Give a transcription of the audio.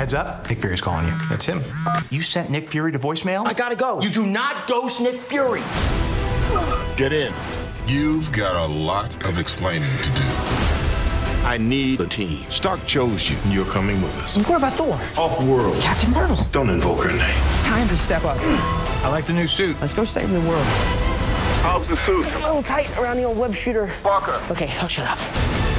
Heads up, Nick Fury's calling you. That's him. You sent Nick Fury to voicemail? I gotta go. You do not ghost Nick Fury. Get in. You've got a lot of explaining to do. I need a team. Stark chose you, and you're coming with us. And what about Thor? Off-world. Captain Marvel. Don't invoke her name. Time to step up. I like the new suit. Let's go save the world. How's the suit? It's a little tight around the old web shooter. Parker. Okay, I'll shut up.